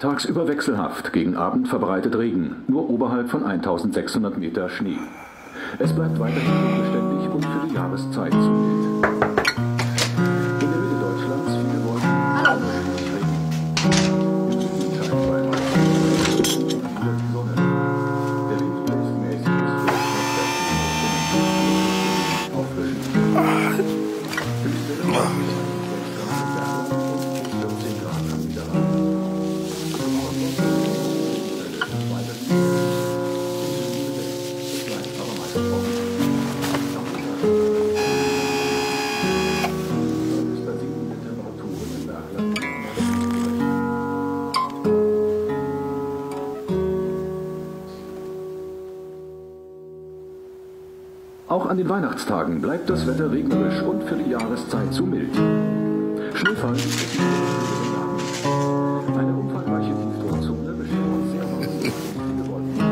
Tagsüber wechselhaft, gegen Abend verbreitet Regen, nur oberhalb von 1600 Meter Schnee. Es bleibt weiterhin unbeständig und für die Jahreszeit zu mild. In der Mitte Deutschlands viele Wolken. Hallo. Der Wind bläst mäßig bis zur Stadt. Auch an den Weihnachtstagen bleibt das Wetter regnerisch und für die Jahreszeit zu mild. Schneefall ist es nicht. Eine umfangreiche Tiefdruckzone besteht aus sehr viele Wolken.